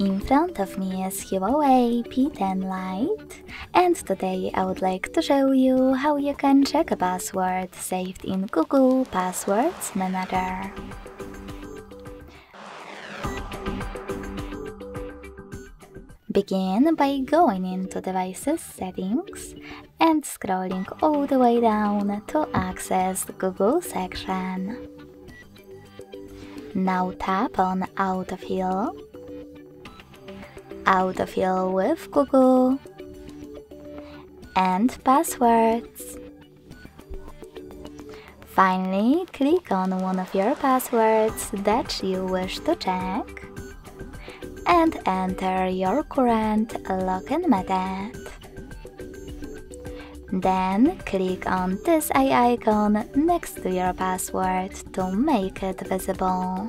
In front of me is Huawei P10 Lite, and today I would like to show you how you can check a password saved in Google Passwords Manager. Begin by going into Devices Settings and scrolling all the way down to access the Google section. Now tap on Autofill, Autofill with Google, and Passwords. Finally, click on one of your passwords that you wish to check and enter your current login method. Then click on this eye icon next to your password to make it visible.